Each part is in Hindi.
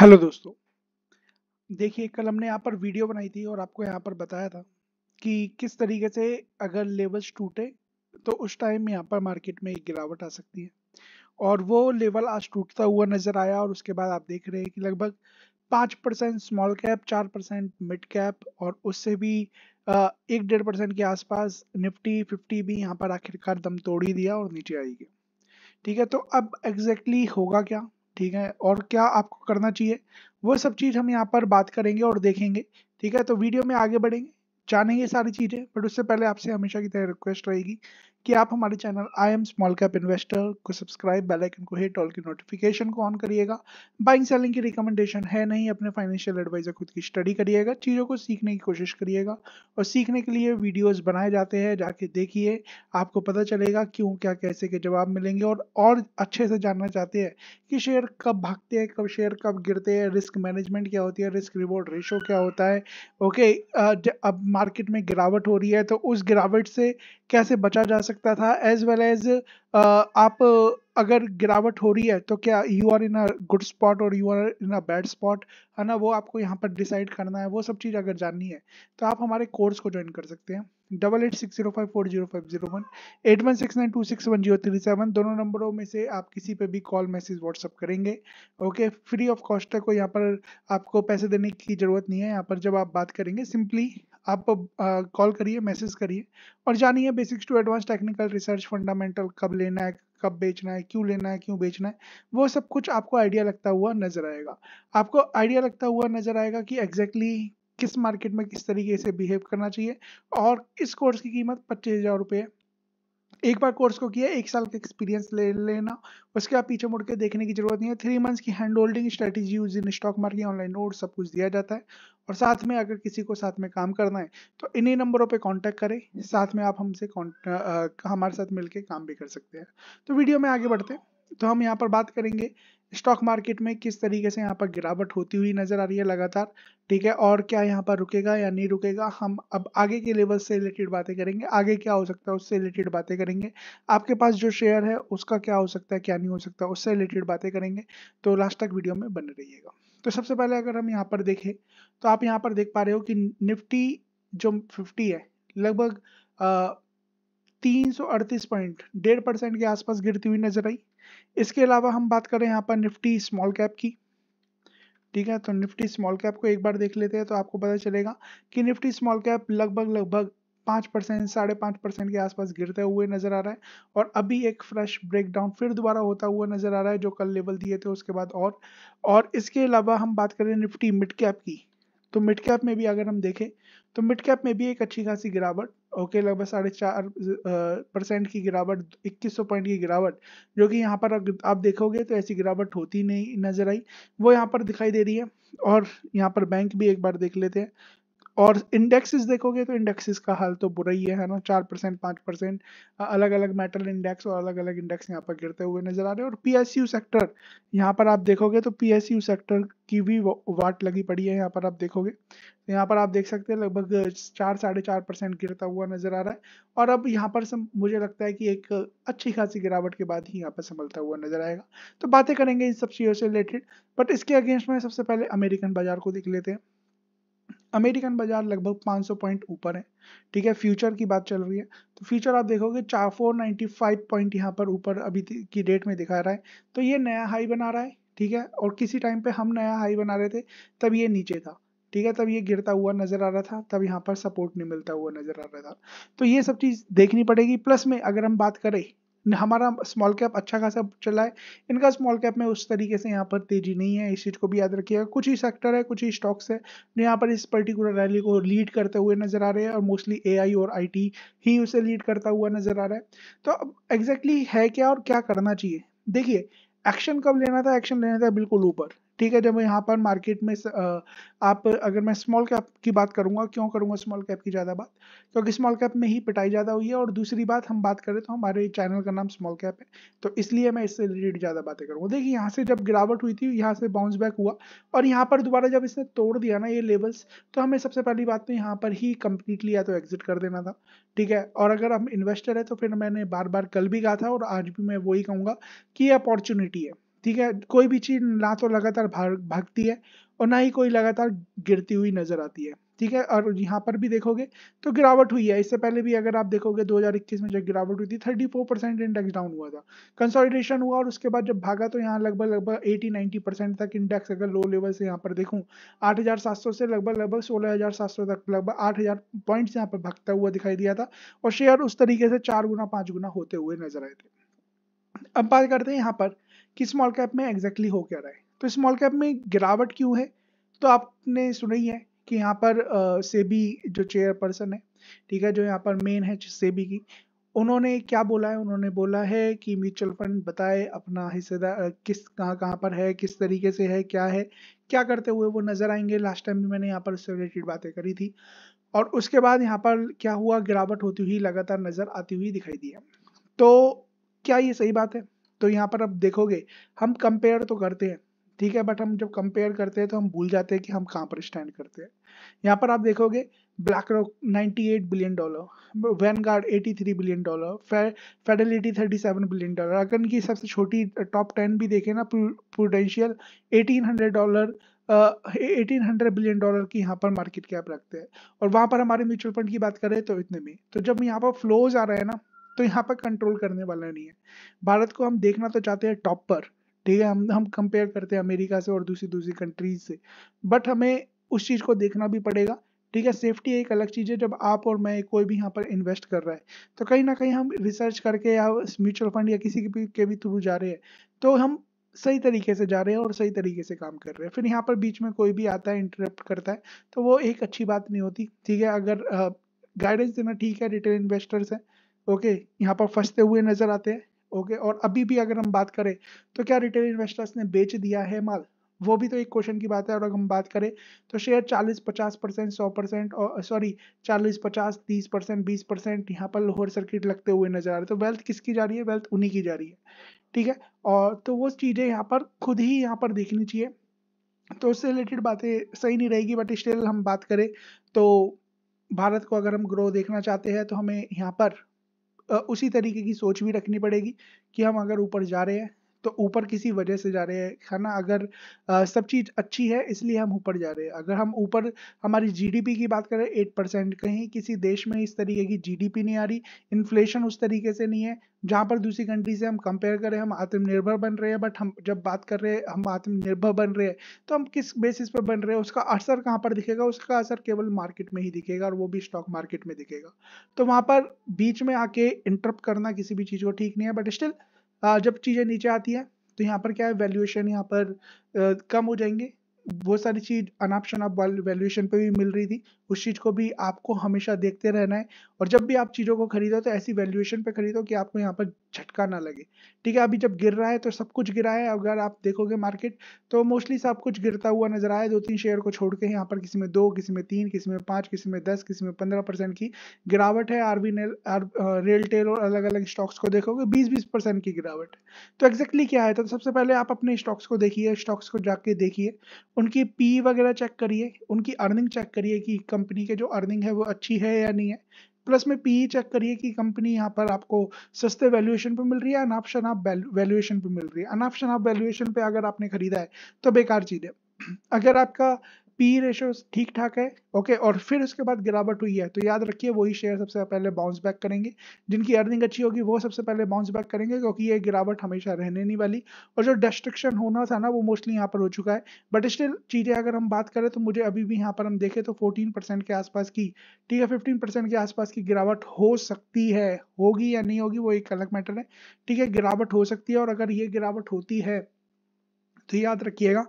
हेलो दोस्तों, देखिए कल हमने यहाँ पर वीडियो बनाई थी और आपको यहाँ पर बताया था कि किस तरीके से अगर लेवल्स टूटे तो उस टाइम यहाँ पर मार्केट में एक गिरावट आ सकती है। और वो लेवल आज टूटता हुआ नज़र आया और उसके बाद आप देख रहे हैं कि लगभग 5% स्मॉल कैप, 4% मिड कैप और उससे भी 1-1.5% के आसपास निफ्टी 50 भी यहाँ पर आखिरकार दम तोड़ ही दिया और नीचे आएगी। ठीक है, तो अब एग्जैक्टली होगा क्या, ठीक है, और क्या आपको करना चाहिए, वो सब चीज़ हम यहाँ पर बात करेंगे और देखेंगे। ठीक है, तो वीडियो में आगे बढ़ेंगे, जानेंगे सारी चीज़ें। बट उससे पहले आपसे हमेशा की तरह रिक्वेस्ट रहेगी कि आप हमारे channel I am small cap investor को सब्सक्राइब, बेल आइकन को हिट, ऑल की नोटिफिकेशन को ऑन करिएगा। बाइंग सेलिंग की रिकमेंडेशन है नहीं, अपने फाइनेंशियल एडवाइजर खुद की स्टडी करिएगा, चीज़ों को सीखने की कोशिश करिएगा। और सीखने के लिए वीडियोस बनाए जाते हैं, जाके देखिए, आपको पता चलेगा क्यों, क्या, कैसे के जवाब मिलेंगे। और अच्छे से जानना चाहते हैं कि शेयर कब भागते हैं, कब शेयर कब गिरते हैं, रिस्क मैनेजमेंट क्या होती है, रिस्क रिवॉर्ड रेशो क्या होता है। ओके, अब मार्केट में गिरावट हो रही है तो उस गिरावट से कैसे बचा जा सकता था, एज वेल एज आप अगर गिरावट हो रही है तो क्या you are in a good spot और you are in a bad spot, है ना, वो आपको यहाँ पर डिसाइड करना है। वो सब चीज़ अगर जाननी है तो आप हमारे कोर्स को ज्वाइन कर सकते हैं। 8860540501, 8169261037 दोनों नंबरों में से आप किसी पे भी कॉल, मैसेज, व्हाट्सअप करेंगे। ओके, फ्री ऑफ कॉस्ट है, कोई यहाँ पर आपको पैसे देने की ज़रूरत नहीं है। यहाँ पर जब आप बात करेंगे, सिंपली आप कॉल करिए, मैसेज करिए और जानिए basics to advance technical research, fundamental, कब लेना है, कब बेचना है, क्यों लेना है, क्यों बेचना है, वो सब कुछ आपको आइडिया लगता हुआ नजर आएगा। आपको आइडिया लगता हुआ नजर आएगा कि एग्जैक्टली किस मार्केट में किस तरीके से बिहेव करना चाहिए। और इस कोर्स की कीमत 25,000 रुपये है। एक बार कोर्स को किया, 1 साल का एक्सपीरियंस ले लेना, उसके बाद पीछे मुड़ के देखने की जरूरत नहीं है। 3 मंथ्स की hand holding, strategy use in stock market, online note, सब कुछ दिया जाता है। और साथ में अगर किसी को साथ में काम करना है तो इन्हीं नंबरों पे कांटेक्ट करें, साथ में आप हमसे हमारे साथ मिलके काम भी कर सकते हैं। तो वीडियो में आगे बढ़ते हैं, तो हम यहाँ पर बात करेंगे स्टॉक मार्केट में किस तरीके से यहाँ पर गिरावट होती हुई नज़र आ रही है लगातार। ठीक है, और क्या यहाँ पर रुकेगा या नहीं रुकेगा, हम अब आगे के लेवल से रिलेटेड बातें करेंगे, आगे क्या हो सकता है उससे रिलेटेड बातें करेंगे, आपके पास जो शेयर है उसका क्या हो सकता है, क्या नहीं हो सकता, उससे रिलेटेड बातें करेंगे। तो लास्ट तक वीडियो में बने रहिएगा। तो सबसे पहले अगर हम यहाँ पर देखें तो आप यहाँ पर देख पा रहे हो कि निफ्टी जो 50 है लगभग 338 पॉइंट, 1.5% के आसपास गिरती हुई नजर आई। इसके अलावा हम बात करें यहाँ पर निफ्टी स्मॉल कैप की। ठीक है, तो निफ्टी स्मॉल कैप को एक बार देख लेते हैं तो आपको पता चलेगा कि निफ्टी स्मॉल कैप लगभग 5%, 5.5% के आसपास गिरते हुए नजर आ रहा है। और अभी एक फ्रेश ब्रेकडाउन फिर दोबारा होता हुआ नजर आ रहा है, जो कल लेवल दिए थे उसके बाद। और इसके अलावा हम बात करें निफ्टी मिड कैप की, तो मिड कैप में भी अगर हम देखें तो मिड कैप में भी एक अच्छी खासी गिरावट, ओके, लगभग 4.5% की गिरावट, 2100 पॉइंट की गिरावट, जो कि यहाँ पर आप देखोगे तो ऐसी गिरावट होती नहीं नजर आई, वो यहाँ पर दिखाई दे रही है। और यहाँ पर बैंक भी एक बार देख लेते हैं, और इंडेक्सेस देखोगे तो इंडेक्सेस का हाल तो बुरा ही है ना, 4%, 5% अलग अलग मेटल इंडेक्स और अलग अलग इंडेक्स यहाँ पर गिरते हुए नजर आ रहे हैं। और पीएसयू सेक्टर यहाँ पर आप देखोगे तो पीएसयू सेक्टर की भी वाट लगी पड़ी है। यहाँ पर आप देखोगे तो यहाँ पर आप देख सकते हैं लगभग 4-4.5% गिरता हुआ नजर आ रहा है। और अब यहाँ पर मुझे लगता है कि एक अच्छी खासी गिरावट के बाद ही यहाँ पर संभलता हुआ नजर आएगा। तो बातें करेंगे इन सब चीज़ों से रिलेटेड, बट इसके अगेंस्ट में सबसे पहले अमेरिकन बाजार को देख लेते हैं। अमेरिकन बाजार लगभग 500 पॉइंट ऊपर है। ठीक है, फ्यूचर की बात चल रही है तो फ्यूचर आप देखोगे 495 पॉइंट यहाँ पर ऊपर अभी की डेट में दिखा रहा है, तो ये नया हाई बना रहा है। ठीक है, और किसी टाइम पे हम नया हाई बना रहे थे तब ये नीचे था। ठीक है, तब ये गिरता हुआ नजर आ रहा था, तब यहाँ पर सपोर्ट नहीं मिलता हुआ नजर आ रहा था। तो ये सब चीज़ देखनी पड़ेगी। प्लस में अगर हम बात करें, हमारा स्मॉल कैप अच्छा खासा चला है, इनका स्मॉल कैप में उस तरीके से यहाँ पर तेजी नहीं है, इस चीज़ को भी याद रखिएगा। कुछ ही सेक्टर है, कुछ ही स्टॉक्स है जो यहाँ पर इस पर्टिकुलर रैली को लीड करते हुए नजर आ रहे हैं, और मोस्टली एआई और आईटी ही उसे लीड करता हुआ नजर आ रहा है। तो अब एग्जैक्टली है क्या और क्या करना चाहिए, देखिए एक्शन कब लेना था। एक्शन लेना था बिल्कुल ऊपर। ठीक है, जब यहाँ पर मार्केट में आप, अगर मैं स्मॉल कैप की बात करूँगा, क्यों करूँगा स्मॉल कैप की ज़्यादा बात, क्योंकि स्मॉल कैप में ही पिटाई ज़्यादा हुई है। और दूसरी बात हम बात करें तो हमारे चैनल का नाम स्मॉल कैप है, तो इसलिए मैं इससे रिलेटेड ज़्यादा बातें करूँगा। देखिए, यहाँ से जब गिरावट हुई थी, यहाँ से बाउंस बैक हुआ और यहाँ पर दोबारा जब इसने तोड़ दिया ना ये लेवल्स, तो हमें सबसे पहली बात तो यहाँ पर ही कम्प्लीटली या तो एग्जिट कर देना था। ठीक है, और अगर हम इन्वेस्टर है तो फिर मैंने बार बार कल भी कहा था और आज भी मैं वही कहूँगा कि अपॉर्चुनिटी है। ठीक है, कोई भी चीज ना तो लगातार भागती है और ना ही कोई लगातार गिरती हुई नजर आती है। ठीक है, और यहाँ पर भी देखोगे तो गिरावट हुई है। इससे पहले भी अगर आप देखोगे 2021 में जब गिरावट हुई थी 34% इंडेक्स डाउन हुआ था, कंसोलिडेशन हुआ और उसके बाद जब भागा तो यहाँ लगभग 80-90% तक इंडेक्स, अगर लो लेवल से यहाँ पर देखूँ 8,700 से लगभग 16,700 तक, लगभग 8,000 पॉइंट्स यहाँ पर भागता हुआ दिखाई दिया था और शेयर उस तरीके से 4 गुना 5 गुना होते हुए नजर आए थे। अब बात करते हैं यहाँ पर कि स्मॉल कैप में एग्जैक्टली हो क्या रहा है। तो स्मॉल कैप में गिरावट क्यों है, तो आपने सुनी है कि यहाँ पर सेबी जो चेयरपर्सन है, ठीक है, जो यहाँ पर मेन है सेबी की, उन्होंने क्या बोला है, उन्होंने बोला है कि म्यूचुअल फंड बताए अपना हिस्सेदार किस कहाँ पर है, किस तरीके से है, क्या है, क्या करते हुए वो नजर आएंगे। लास्ट टाइम भी मैंने यहाँ पर उससे रिलेटेड बातें करी थी और उसके बाद यहाँ पर क्या हुआ, गिरावट होती हुई लगातार नजर आती हुई दिखाई दी है। तो क्या ये सही बात है? तो यहाँ पर अब देखोगे हम कंपेयर तो करते हैं, ठीक है, बट हम जब कंपेयर करते हैं तो हम भूल जाते हैं कि हम कहाँ पर स्टैंड करते हैं। यहाँ पर आप देखोगे BlackRock 98 billion dollar, Vanguard 83 billion dollar, Fidelity 37 billion dollar, अगर इनकी सबसे छोटी टॉप 10 भी देखें ना, प्रूडेंशियल 1800 बिलियन डॉलर की यहाँ पर मार्केट कैप रखते हैं और वहाँ पर हमारे म्यूचुअल फंड की बात करें तो इतने में। तो जब यहाँ पर फ्लोज आ रहा है ना तो यहाँ पर कंट्रोल करने वाला नहीं है। भारत को हम देखना तो चाहते हैं टॉप पर, ठीक है, हम कंपेयर करते हैं अमेरिका से और दूसरी कंट्रीज से, बट हमें उस चीज़ को देखना भी पड़ेगा। ठीक है, सेफ्टी एक अलग चीज़ है, जब आप और मैं कोई भी यहाँ पर इन्वेस्ट कर रहा है तो कहीं ना कहीं हम रिसर्च करके या म्यूचुअल फंड या किसी के भी थ्रू जा रहे हैं तो हम सही तरीके से जा रहे हैं और सही तरीके से काम कर रहे हैं। फिर यहाँ पर बीच में कोई भी आता है इंटरप्ट करता है तो वो एक अच्छी बात नहीं होती। ठीक है, अगर गाइडेंस देना, ठीक है, रिटेल इन्वेस्टर्स हैं, ओके, यहाँ पर फंसते हुए नजर आते हैं, ओके, और अभी भी अगर हम बात करें तो क्या रिटेल इन्वेस्टर्स ने बेच दिया है माल, वो भी तो एक क्वेश्चन की बात है। और अगर हम बात करें तो शेयर 40-50%, 100% और 40-50, 30%, 20% यहाँ पर लोअर सर्किट लगते हुए नजर आ रहे हैं। तो वेल्थ किसकी जा रही है, वेल्थ उन्हीं की जा रही है। ठीक है, और तो वो चीज़ें यहाँ पर खुद ही यहाँ पर देखनी चाहिए, तो उससे रिलेटेड बातें सही नहीं रहेगी। बट स्टिल हम बात करें तो भारत को अगर हम ग्रो देखना चाहते हैं तो हमें यहाँ पर उसी तरीके की सोच भी रखनी पड़ेगी कि हम अगर ऊपर जा रहे हैं तो ऊपर किसी वजह से जा रहे हैं, है ना। अगर सब चीज़ अच्छी है इसलिए हम ऊपर जा रहे हैं। अगर हम ऊपर हमारी जीडीपी की बात करें 8%, कहीं किसी देश में इस तरीके की जीडीपी नहीं आ रही, इन्फ्लेशन उस तरीके से नहीं है। जहाँ पर दूसरी कंट्री से हम कंपेयर करें हम आत्मनिर्भर बन रहे हैं, बट हम जब बात कर रहे हैं हम आत्मनिर्भर बन रहे हैं तो हम किस बेसिस पर बन रहे हैं, उसका असर कहाँ पर दिखेगा, उसका असर केवल मार्केट में ही दिखेगा और वो भी स्टॉक मार्केट में दिखेगा। तो वहाँ पर बीच में आके इंटरप्ट करना किसी भी चीज़ को ठीक नहीं है। बट स्टिल जब चीज़ें नीचे आती है तो यहाँ पर क्या है, वैल्यूएशन यहाँ पर कम हो जाएंगे। बहुत सारी चीज़ अनाप शनाप वैल्यूएशन पे भी मिल रही थी, उस चीज़ को भी आपको हमेशा देखते रहना है। और जब भी आप चीज़ों को खरीदो तो ऐसी वैल्यूएशन पे खरीदो कि आपको यहाँ पर झटका ना लगे। ठीक है, अभी जब गिर रहा है तो सब कुछ गिरा है, अगर आप देखोगे मार्केट तो मोस्टली सब कुछ गिरता हुआ नजर आया, 2-3 शेयर को छोड़ के। यहाँ पर किसी में 2, किसी में 3, किसी में 5, किसी में 10, किसी में 15% की गिरावट है। रेलटेल और अलग अलग स्टॉक्स को देखोगे 20-20% की गिरावट। तो एग्जैक्टली क्या है, तो सबसे पहले आप अपने स्टॉक्स को देखिए, स्टॉक्स को जाके देखिए, उनकी पी वगैरह चेक करिए, उनकी अर्निंग चेक करिए कि कंपनी के जो अर्निंग है वो अच्छी है या नहीं है। प्लस में पीई चेक करिए कि कंपनी यहाँ पर आपको सस्ते वैल्यूएशन पे मिल रही है, अनाप शनाप वैल्यूएशन पे मिल रही है। अनाप शनाप वैल्यूएशन पे अगर आपने खरीदा है तो बेकार चीज़ है। अगर आपका पी रेशो ठीक ठाक है, ओके, और फिर उसके बाद गिरावट हुई है तो याद रखिए वही शेयर सबसे पहले बाउंस बैक करेंगे, जिनकी अर्निंग अच्छी होगी वो सबसे पहले बाउंस बैक करेंगे, क्योंकि ये गिरावट हमेशा रहने नहीं वाली। और जो डिस्ट्रक्शन होना था ना वो मोस्टली यहाँ पर हो चुका है। बट स्टिल चीज़ें अगर हम बात करें तो मुझे अभी भी यहाँ पर हम देखें तो 14% के आसपास की, ठीक है, 15% के आसपास की गिरावट हो सकती है, होगी या नहीं होगी वो एक अलग मैटर है। ठीक है, गिरावट हो सकती है और अगर ये गिरावट होती है तो याद रखिएगा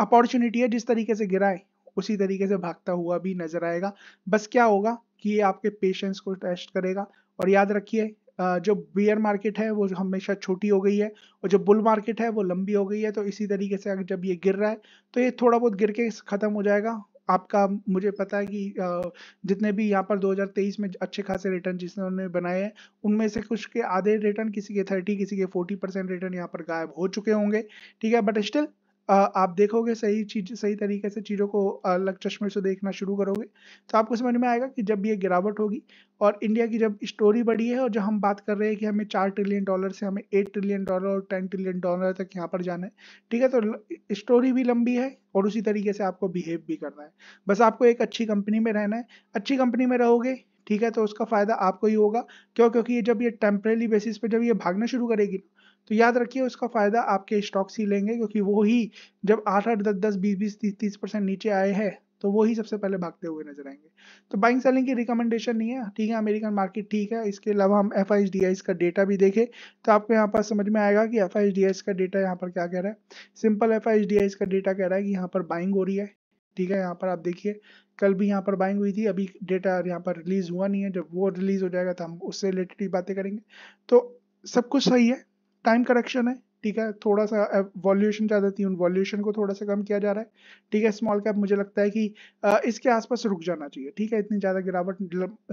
अपॉर्चुनिटी है, जिस तरीके से गिरा है उसी तरीके से भागता हुआ भी नजर आएगा। बस क्या होगा कि ये आपके पेशेंस को टेस्ट करेगा। और याद रखिए जो बेयर मार्केट है वो हमेशा छोटी हो गई है और जो बुल मार्केट है वो लंबी हो गई है। तो इसी तरीके से अगर जब ये गिर रहा है तो ये थोड़ा बहुत गिर के खत्म हो जाएगा आपका। मुझे पता है कि जितने भी यहाँ पर 2023 में अच्छे खासे रिटर्न जिसने बनाए हैं उनमें से कुछ के आधे रिटर्न, किसी के 30, किसी के 40% रिटर्न यहाँ पर गायब हो चुके होंगे। ठीक है, बट स्टिल आप देखोगे सही तरीके से चीज़ों को अलग चश्मे से देखना शुरू करोगे तो आपको समझ में आएगा कि जब ये गिरावट होगी और इंडिया की जब स्टोरी बढ़ी है और जब हम बात कर रहे हैं कि हमें $4 ट्रिलियन से हमें $8 ट्रिलियन और $10 ट्रिलियन तक यहाँ पर जाना है, ठीक है, तो स्टोरी भी लंबी है और उसी तरीके से आपको बिहेव भी करना है। बस आपको एक अच्छी कंपनी में रहना है, अच्छी कंपनी में रहोगे, ठीक है, तो उसका फ़ायदा आपको ही होगा। क्यों? क्योंकि ये जब ये टेम्परेरी बेसिस पे जब ये भागना शुरू करेगी तो याद रखिए उसका फ़ायदा आपके स्टॉक्स ही लेंगे, क्योंकि वो ही जब 8-10, 20-30% नीचे आए हैं तो वो ही सबसे पहले भागते हुए नजर आएंगे। तो बाइंग सेलिंग की रिकमेंडेशन नहीं है, ठीक है, अमेरिकन मार्केट ठीक है। इसके अलावा हम FIIs DIIs का डेटा भी देखें तो आपको यहाँ पर समझ में आएगा कि FIIs DIIs का डेटा यहाँ पर क्या कह रहा है। सिंपल FIIs DIIs का डेटा कह रहा है कि यहाँ पर बाइंग हो रही है, ठीक है, यहाँ पर आप देखिए कल भी यहाँ पर बाइंग हुई थी, अभी डेटा यहाँ पर रिलीज हुआ नहीं है, जब वो रिलीज हो जाएगा तो हम उससे रिलेटेड बातें करेंगे। तो सब कुछ सही है, टाइम करेक्शन है, ठीक है, थोड़ा सा वॉल्यूशन ज़्यादा थी, उन वॉल्यूशन को थोड़ा सा कम किया जा रहा है, ठीक है। स्मॉल कैप मुझे लगता है कि इसके आसपास रुक जाना चाहिए, ठीक है, इतनी ज़्यादा गिरावट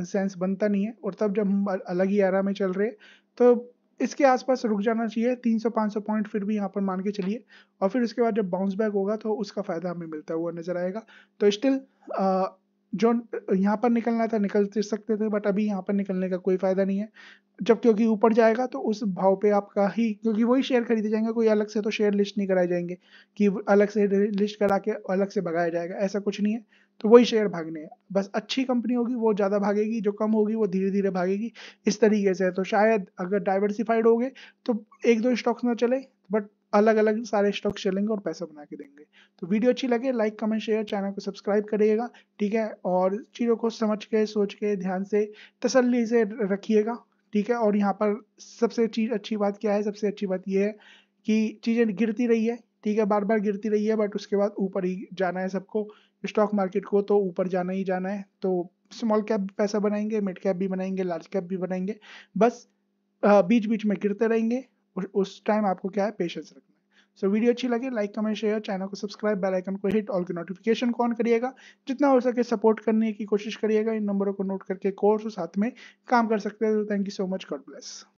सेंस बनता नहीं है और तब जब हम अलग ही एरा में चल रहे हैं तो इसके आसपास रुक जाना चाहिए। 300-500 पॉइंट फिर भी यहाँ पर मान के चलिए और फिर उसके बाद जब बाउंस बैक होगा तो उसका फ़ायदा हमें मिलता हुआ नज़र आएगा। तो स्टिल जो यहाँ पर निकलना था निकल सकते थे, बट अभी यहाँ पर निकलने का कोई फ़ायदा नहीं है, जब क्योंकि ऊपर जाएगा तो उस भाव पे आपका ही, क्योंकि वही शेयर खरीदे जाएंगे, कोई अलग से तो शेयर लिस्ट नहीं कराए जाएंगे कि अलग से लिस्ट करा के अलग से भगाया जाएगा, ऐसा कुछ नहीं है। तो वही शेयर भागने हैं, बस अच्छी कंपनी होगी वो ज़्यादा भागेगी, जो कम होगी वो धीरे धीरे भागेगी, इस तरीके से है। तो शायद अगर डाइवर्सिफाइड हो गए तो एक दो स्टॉक्स ना चले बट अलग अलग सारे स्टॉक्स चलेंगे और पैसा बना के देंगे। तो वीडियो अच्छी लगे लाइक कमेंट शेयर, चैनल को सब्सक्राइब करिएगा, ठीक है, और चीज़ों को समझ के सोच के ध्यान से तसल्ली से रखिएगा, ठीक है। और यहाँ पर सबसे अच्छी बात क्या है, सबसे अच्छी बात यह है कि चीज़ें गिरती रही है, ठीक है, बार बार गिरती रही है बट उसके बाद ऊपर ही जाना है सबको, स्टॉक मार्केट को तो ऊपर जाना ही जाना है। तो स्मॉल कैप पैसा बनाएंगे, मिड कैप भी बनाएंगे, लार्ज कैप भी बनाएंगे, बस बीच बीच में गिरते रहेंगे, उस टाइम आपको क्या है पेशेंस रखना है। सो वीडियो अच्छी लगे लाइक कमेंट शेयर, चैनल को सब्सक्राइब, बेल आइकन को हिट, ऑल के नोटिफिकेशन को ऑन करिएगा, जितना हो सके सपोर्ट करने की कोशिश करिएगा। इन नंबरों को नोट करके कोर्स और साथ में काम कर सकते हैं। Thank you so much, God bless.